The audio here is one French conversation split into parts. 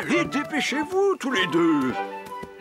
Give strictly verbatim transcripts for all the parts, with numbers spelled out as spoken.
Allez, dépêchez-vous tous les deux.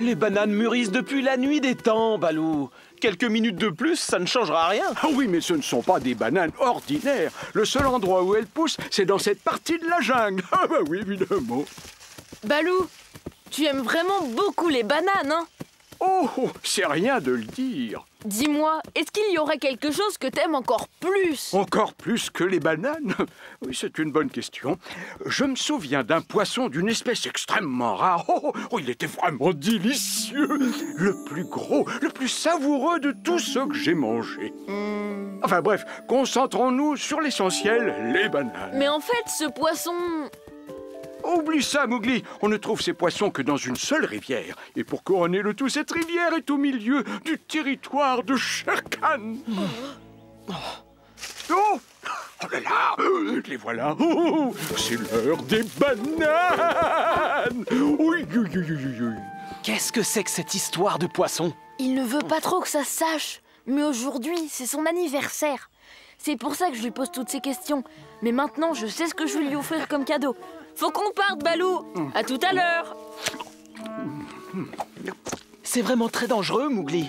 Les bananes mûrissent depuis la nuit des temps, Balou. Quelques minutes de plus, ça ne changera rien. Ah oui, mais ce ne sont pas des bananes ordinaires. Le seul endroit où elles poussent, c'est dans cette partie de la jungle. Ah bah oui, évidemment. Balou, tu aimes vraiment beaucoup les bananes, hein? Oh, c'est rien de le dire. Dis-moi, est-ce qu'il y aurait quelque chose que t'aimes encore plus? Encore plus que les bananes? Oui, c'est une bonne question. Je me souviens d'un poisson d'une espèce extrêmement rare. Oh, oh, il était vraiment délicieux. Le plus gros, le plus savoureux de tous ceux que j'ai mangés. Mmh. Enfin bref, concentrons-nous sur l'essentiel, les bananes. Mais en fait, ce poisson... Oublie ça, Mowgli. On ne trouve ces poissons que dans une seule rivière. Et pour couronner le tout, cette rivière est au milieu du territoire de Shere Khan. Oh, oh, oh là là, les voilà. Oh, c'est l'heure des bananes. Oui, oui, oui, oui. Qu'est-ce que c'est que cette histoire de poisson? Il ne veut pas trop que ça se sache. Mais aujourd'hui, c'est son anniversaire. C'est pour ça que je lui pose toutes ces questions. Mais maintenant, je sais ce que je vais lui offrir comme cadeau. Faut qu'on parte, Balou. À tout à l'heure. C'est vraiment très dangereux, Mowgli.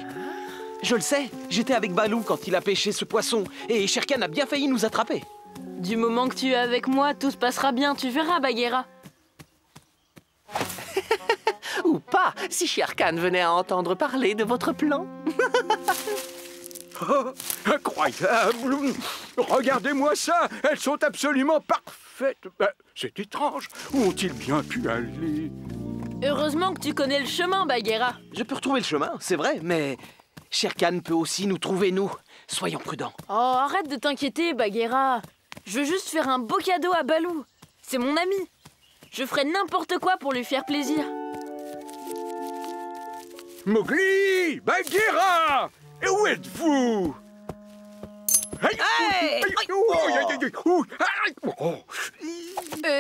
Je le sais, j'étais avec Balou quand il a pêché ce poisson. Et Shere Khan a bien failli nous attraper. Du moment que tu es avec moi, tout se passera bien. Tu verras, Bagheera. Ou pas, si Shere Khan venait à entendre parler de votre plan. Oh, incroyable! Regardez-moi ça! Elles sont absolument parfaites! Ben, c'est étrange! Où ont-ils bien pu aller? Heureusement que tu connais le chemin, Bagheera. Je peux retrouver le chemin, c'est vrai, mais... Shere Khan peut aussi nous trouver, nous. Soyons prudents. Oh, arrête de t'inquiéter, Bagheera. Je veux juste faire un beau cadeau à Balou. C'est mon ami. Je ferai n'importe quoi pour lui faire plaisir. Mowgli! Bagheera! Et où êtes-vous?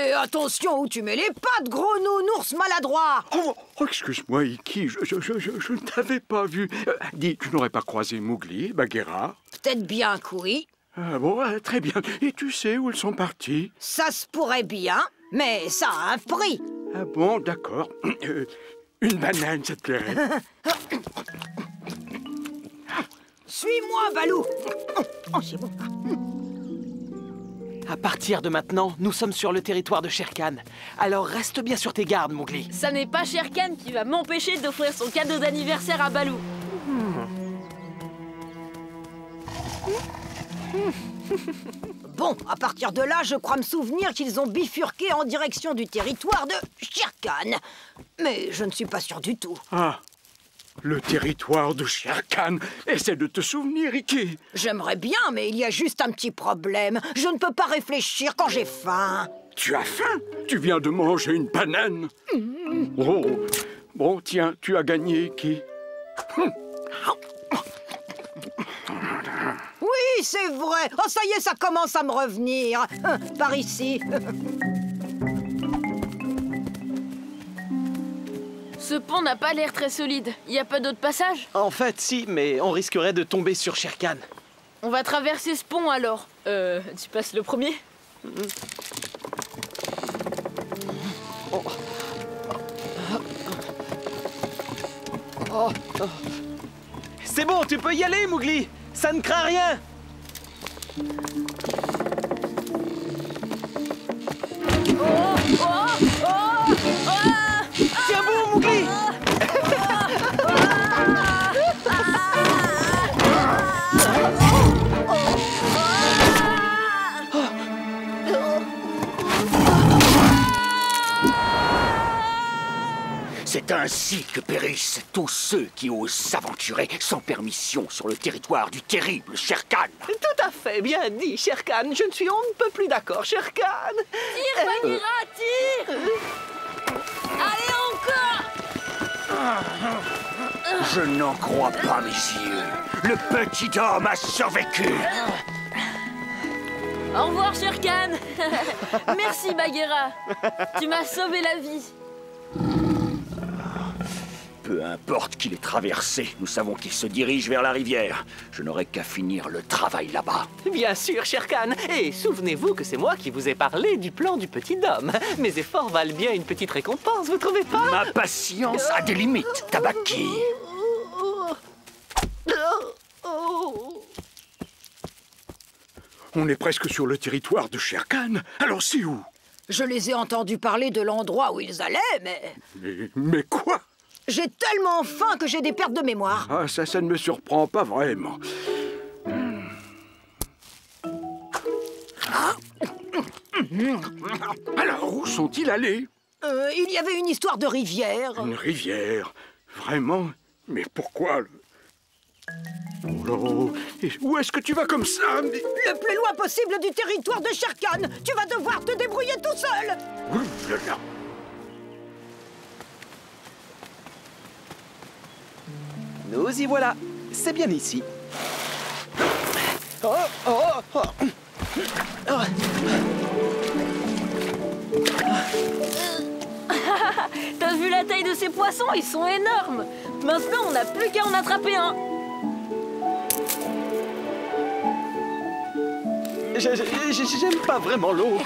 Et attention où tu mets les pattes, gros nounours maladroit! Oh, oh excuse-moi, Ikki, je, je, je, je, je ne t'avais pas vu. Euh, dis, tu n'aurais pas croisé Mowgli, Bagheera? Peut-être bien que oui. Ah bon, très bien. Et tu sais où ils sont partis? Ça se pourrait bien, mais ça a un prix. Ah bon, d'accord. Euh, une banane, ça te plairait. Suis-moi, Balou. Oh, oh c'est bon. À partir de maintenant, nous sommes sur le territoire de Shere Khan. Alors reste bien sur tes gardes, Mowgli. Ça n'est pas Shere Khan qui va m'empêcher d'offrir son cadeau d'anniversaire à Balou. Bon, à partir de là, je crois me souvenir qu'ils ont bifurqué en direction du territoire de Shere Khan. Mais je ne suis pas sûr du tout. Ah. Le territoire de Shere Khan. Essaie de te souvenir, Ikki. J'aimerais bien, mais il y a juste un petit problème. Je ne peux pas réfléchir quand j'ai faim. Tu as faim? Tu viens de manger une banane. Mmh. Oh. Bon, tiens, tu as gagné, Ikki. Oui, c'est vrai. Oh, ça y est, ça commence à me revenir. Par ici. Ce pont n'a pas l'air très solide. Il n'y a pas d'autre passage? En fait, si, mais on risquerait de tomber sur Shere Khan. On va traverser ce pont, alors. Euh, tu passes le premier? Oh. Oh. Oh. C'est bon, tu peux y aller, Mowgli. Ça ne craint rien. Oh. C'est ainsi que périssent tous ceux qui osent s'aventurer sans permission sur le territoire du terrible Shere Khan. Tout à fait, bien dit, Shere Khan. Je ne suis on ne peut plus d'accord, Shere Khan. Tire, Bagheera, tire. Allez, encore. Je n'en crois pas mes yeux. Le petit homme a survécu. Au revoir, Shere Khan. Merci, Bagheera. Tu m'as sauvé la vie. Peu importe qui l'ait traversé, nous savons qu'il se dirige vers la rivière. Je n'aurai qu'à finir le travail là-bas. Bien sûr, Shere Khan. Et souvenez-vous que c'est moi qui vous ai parlé du plan du petit homme. Mes efforts valent bien une petite récompense, vous trouvez pas? Ma patience a des limites, Tabaki. On est presque sur le territoire de Shere Khan. Alors c'est où? Je les ai entendus parler de l'endroit où ils allaient, mais... Mais, mais quoi? J'ai tellement faim que j'ai des pertes de mémoire. Ah, ça, ça ne me surprend pas vraiment. Alors, où sont-ils allés? euh, Il y avait une histoire de rivière. Une rivière? Vraiment? Mais pourquoi? Oh là, où est-ce que tu vas comme ça? Mais... Le plus loin possible du territoire de Shere Khan. Tu vas devoir te débrouiller tout seul. Ouh là là. Nous y voilà. C'est bien ici. Oh, oh, oh. Oh. T'as vu la taille de ces poissons? Ils sont énormes. Maintenant, on n'a plus qu'à en attraper un. J'aime pas vraiment l'eau.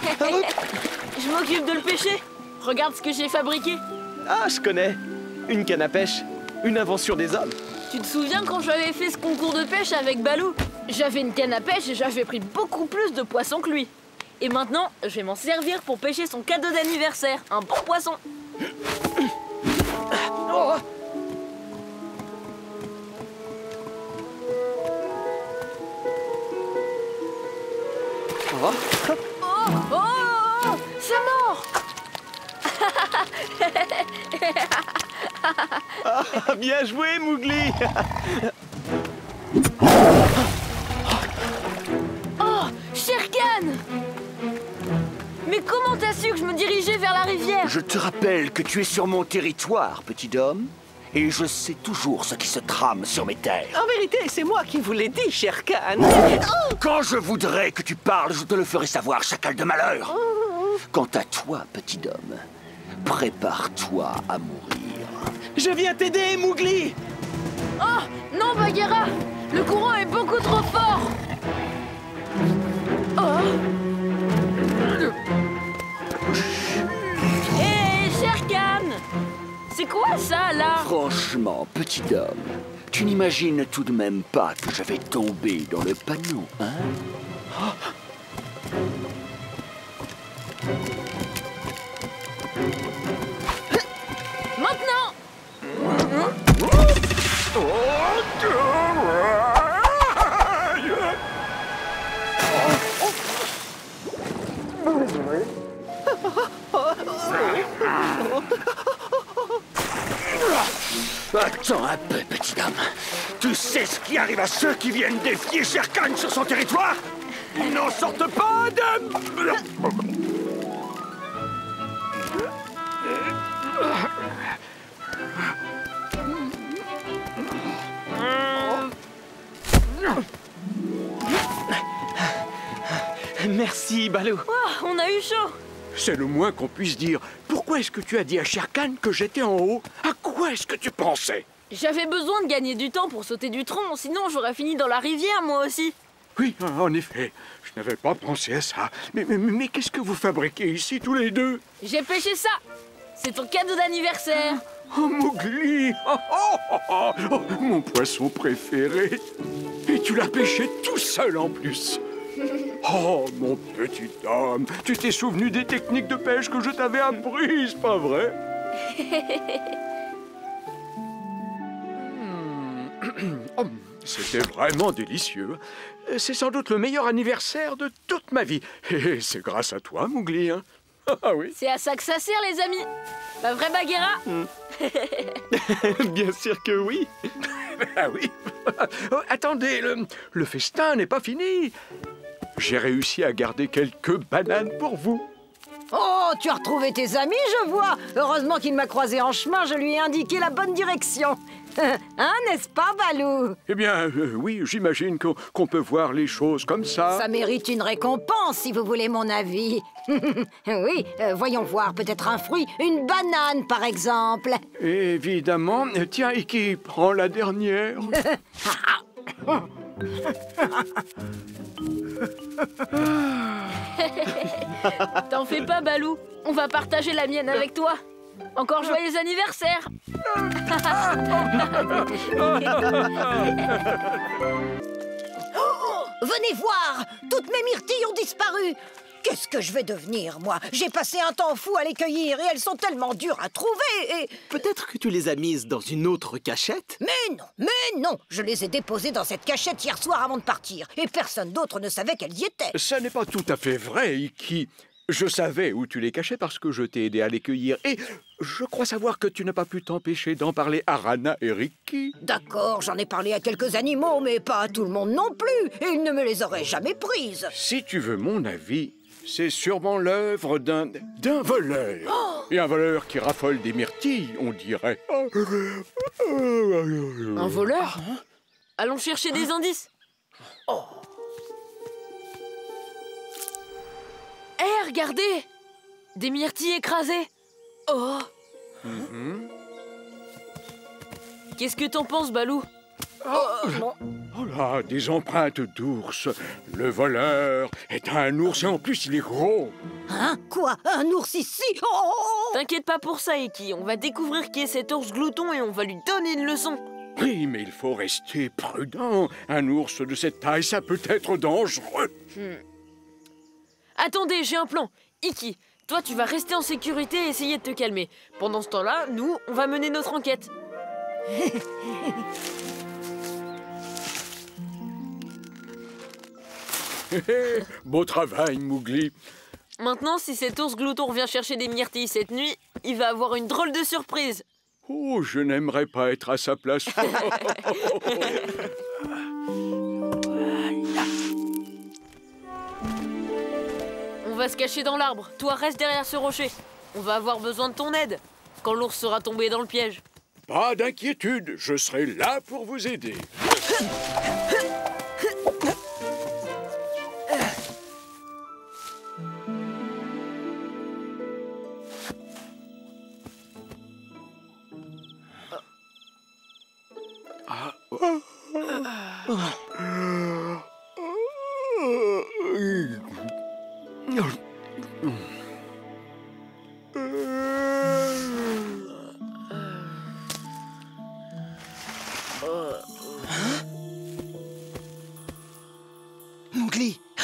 Je m'occupe de le pêcher. Regarde ce que j'ai fabriqué. Ah, je connais. Une canne à pêche. Une invention des hommes. Tu te souviens quand j'avais fait ce concours de pêche avec Balou? J'avais une canne à pêche et j'avais pris beaucoup plus de poissons que lui. Et maintenant, je vais m'en servir pour pêcher son cadeau d'anniversaire, un bon poisson. Oh. Oh. Oh, oh, oh. C'est mort. Ah, bien joué, Mowgli. Oh, Shere Khan! Mais comment t'as su que je me dirigeais vers la rivière? Je te rappelle que tu es sur mon territoire, petit homme. Et je sais toujours ce qui se trame sur mes terres. En vérité, c'est moi qui vous l'ai dit, Shere Khan. Oh. Quand je voudrais que tu parles, je te le ferai savoir, chacal de malheur. Oh. Quant à toi, petit homme, prépare-toi à mourir. Je viens t'aider, Mowgli. Oh, non, Bagheera. Le courant est beaucoup trop fort. Oh. Hé, hey, Shere Khan. C'est quoi ça, là? Franchement, petit homme, tu n'imagines tout de même pas que je vais tomber dans le panneau, hein? Oh. Attends un peu, petit homme. Tu sais ce qui arrive à ceux qui viennent défier Shere Khan sur son territoire? Ils n'en sortent pas de... Merci, Balou. Oh, on a eu chaud. C'est le moins qu'on puisse dire. Pourquoi est-ce que tu as dit à Shere Khan que j'étais en haut? À quoi est-ce que tu pensais? J'avais besoin de gagner du temps pour sauter du tronc, sinon j'aurais fini dans la rivière, moi aussi. Oui, en effet. Je n'avais pas pensé à ça. Mais, mais, mais qu'est-ce que vous fabriquez ici, tous les deux? J'ai pêché ça. C'est ton cadeau d'anniversaire. Oh, Mowgli, oh, oh, oh, oh, mon poisson préféré. Et tu l'as pêché tout seul, en plus. Oh, mon petit homme, tu t'es souvenu des techniques de pêche que je t'avais apprises, pas vrai? Oh, c'était vraiment délicieux. C'est sans doute le meilleur anniversaire de toute ma vie. Et c'est grâce à toi, Mowgli, hein? Ah oui. C'est à ça que ça sert, les amis. Pas vrai, Bagheera? Mm. Bien sûr que oui. Ah oui. Oh, attendez, le, le festin n'est pas fini. J'ai réussi à garder quelques bananes pour vous. Oh, tu as retrouvé tes amis, je vois. Heureusement qu'il m'a croisé en chemin, je lui ai indiqué la bonne direction. Hein, n'est-ce pas, Balou? Eh bien, euh, oui, j'imagine qu'on qu'on peut voir les choses comme ça. Ça mérite une récompense, si vous voulez mon avis. Oui, euh, voyons voir, peut-être un fruit, une banane, par exemple. Évidemment. Tiens, Ikki, prends la dernière. T'en fais pas, Balou. On va partager la mienne avec toi. Encore joyeux anniversaire. Oh, venez voir, toutes mes myrtilles ont disparu. Qu'est-ce que je vais devenir, moi? J'ai passé un temps fou à les cueillir et elles sont tellement dures à trouver et... Peut-être que tu les as mises dans une autre cachette? Mais non, mais non! Je les ai déposées dans cette cachette hier soir avant de partir et personne d'autre ne savait qu'elles y étaient. Ça n'est pas tout à fait vrai, Ikki. Je savais où tu les cachais parce que je t'ai aidé à les cueillir et je crois savoir que tu n'as pas pu t'empêcher d'en parler à Rana et Ricky. D'accord, j'en ai parlé à quelques animaux, mais pas à tout le monde non plus et ils ne me les auraient jamais prises. Si tu veux mon avis, c'est sûrement l'œuvre d'un d'un voleur. Oh, et un voleur qui raffole des myrtilles, on dirait. Un voleur? Hein? Allons chercher hein? des indices. Oh. Hé, hey, regardez! Des myrtilles écrasées! Oh! Mm-hmm. Qu'est-ce que t'en penses, Balou? Oh, non. Oh là, des empreintes d'ours! Le voleur est un ours et en plus il est gros! Hein? Quoi? Un ours ici? Oh! T'inquiète pas pour ça, Ikki. On va découvrir qui est cet ours glouton et on va lui donner une leçon. Oui, mais il faut rester prudent. Un ours de cette taille, ça peut être dangereux. Hmm. Attendez, j'ai un plan. Ikki, toi, tu vas rester en sécurité et essayer de te calmer. Pendant ce temps-là, nous, on va mener notre enquête. Beau travail, Mowgli. Maintenant, si cet ours glouton revient chercher des myrtilles cette nuit, il va avoir une drôle de surprise. Oh, je n'aimerais pas être à sa place. On va se cacher dans l'arbre. Toi, reste derrière ce rocher. On va avoir besoin de ton aide quand l'ours sera tombé dans le piège. Pas d'inquiétude, je serai là pour vous aider.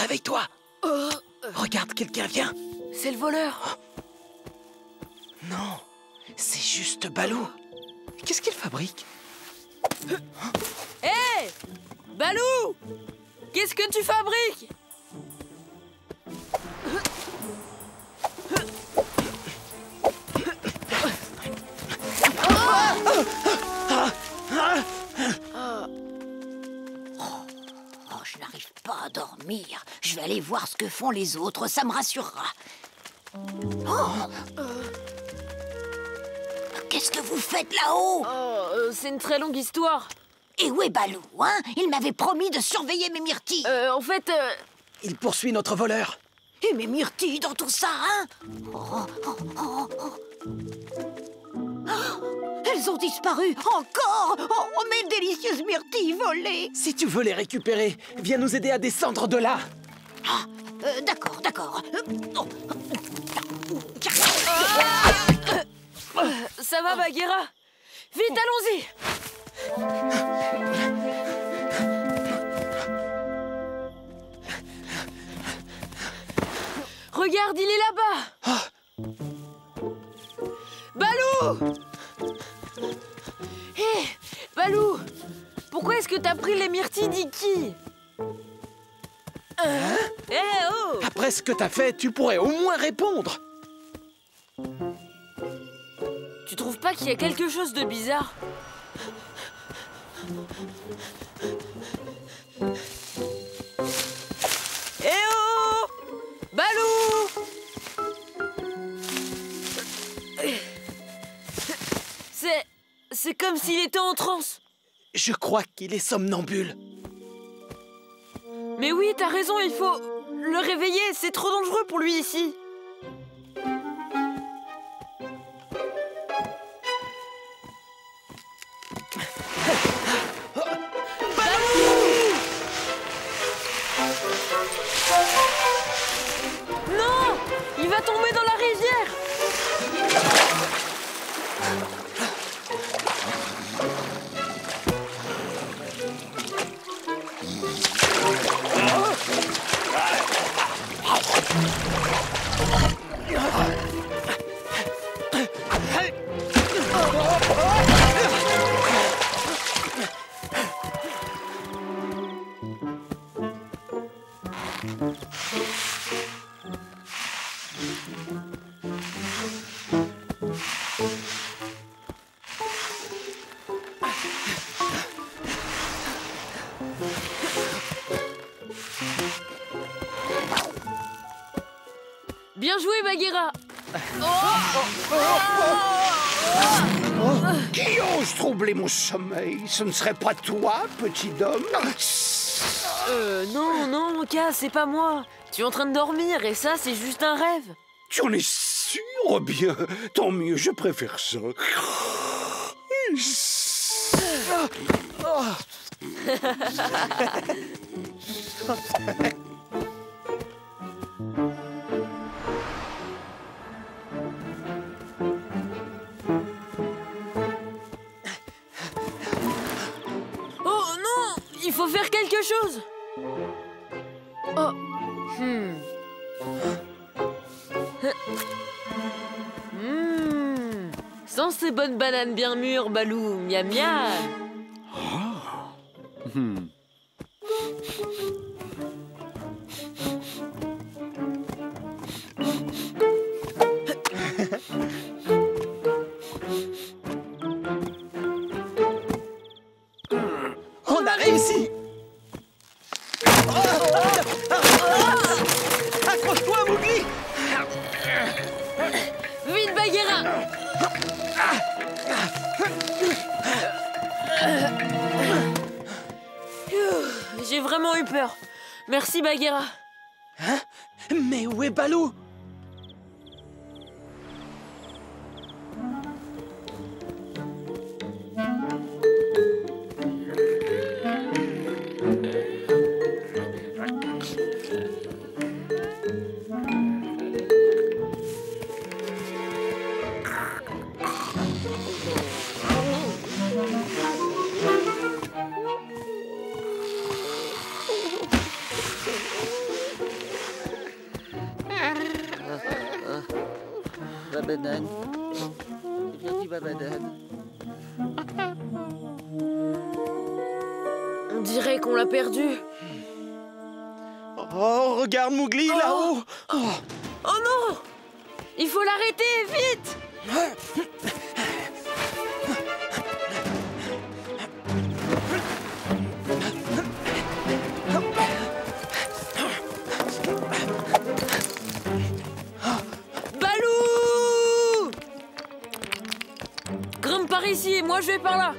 Réveille-toi. Oh. Regarde, quelqu'un vient. C'est le voleur. Non, c'est juste Balou. Qu'est-ce qu'il fabrique? Hé hey, Balou, qu'est-ce que tu fabriques? Dormir. Je vais aller voir ce que font les autres, ça me rassurera. Oh, qu'est-ce que vous faites là-haut? Oh, c'est une très longue histoire. Et où est Balou, hein? Il m'avait promis de surveiller mes myrtilles. Euh, en fait... Euh... Il poursuit notre voleur. Et mes myrtilles dans tout ça, hein? Oh, oh, oh, oh. Oh, elles ont disparu, encore! Oh, mes délicieuses myrtilles volées! Si tu veux les récupérer, viens nous aider à descendre de là. Ah, euh, d'accord, d'accord. Ah, ça va, Bagheera? Vite, allons-y! Regarde, il est là-bas! Oh. Balou! Hé, hey, Balou! Pourquoi est-ce que t'as pris les myrtilles d'Ikki? Hein? Hé, hey, oh! Après ce que t'as fait, tu pourrais au moins répondre! Tu trouves pas qu'il y a quelque chose de bizarre? Hé, hey, oh! Balou! C'est comme s'il était en transe. Je crois qu'il est somnambule. Mais oui, t'as raison, il faut le réveiller. C'est trop dangereux pour lui ici. Il va tomber dans la rivière. Bien joué, Bagheera. Oh oh oh oh Qui ose troubler mon sommeil? Ce ne serait pas toi, petit homme? Euh, non, non, mon cas, c'est pas moi. Tu es en train de dormir et ça, c'est juste un rêve. Tu en es sûr? Oh bien, tant mieux, je préfère ça. Il faut faire quelque chose. Oh. Hmm. Mmh. Sans ces bonnes bananes bien mûres, Balou, miam miam. Oh. Hmm. Réussi. Oh, oh, oh. Accroche-toi, Mowgli. Vite, Bagheera. J'ai vraiment eu peur. Merci, Bagheera. Hein? Mais où est Balou? Banane. J'ai perdu ma banane. On dirait qu'on l'a perdue. Oh, regarde Mowgli, oh. Là-haut. Oh. Oh non! Il faut l'arrêter, vite! Ici et moi je vais par là.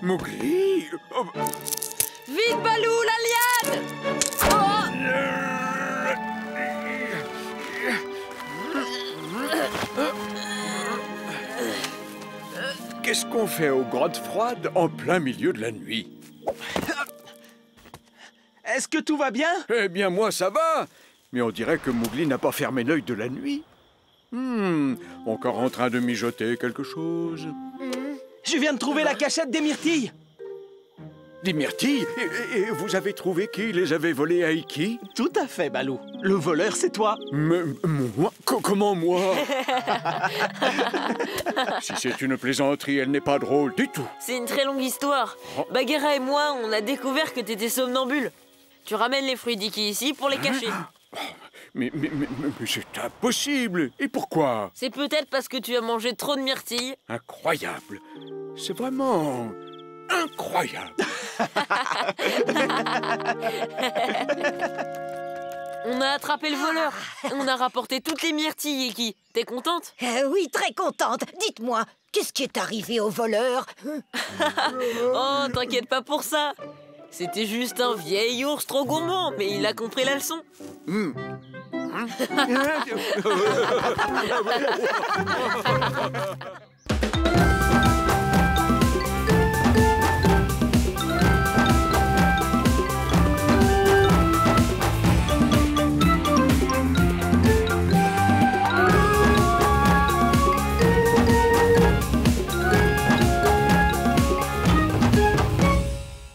Mowgli, oh. Vite, Balou, la liane. Oh. Qu'est-ce qu'on fait aux grottes froides en plein milieu de la nuit? Est-ce que tout va bien? Eh bien, moi, ça va. Mais on dirait que Mowgli n'a pas fermé l'œil de la nuit. Hmm, encore en train de mijoter quelque chose. Je viens de trouver la cachette des myrtilles. Des myrtilles? Et, et vous avez trouvé qui les avait volées à Ikki? Tout à fait, Balou. Le voleur, c'est toi. Mais moi? Comment moi? Si c'est une plaisanterie, elle n'est pas drôle du tout. C'est une très longue histoire. Oh. Bagheera et moi, on a découvert que t'étais somnambule. Tu ramènes les fruits d'Ikki ici pour les cacher. Mais, mais, mais, mais c'est impossible! Et pourquoi? C'est peut-être parce que tu as mangé trop de myrtilles. Incroyable! C'est vraiment... incroyable. On a attrapé le voleur. On a rapporté toutes les myrtilles, Ikki. T'es contente? euh, Oui, très contente. Dites-moi, qu'est-ce qui est arrivé au voleur? Oh, t'inquiète pas pour ça. C'était juste un vieil ours trop gourmand, mais il a compris la leçon. Mmh.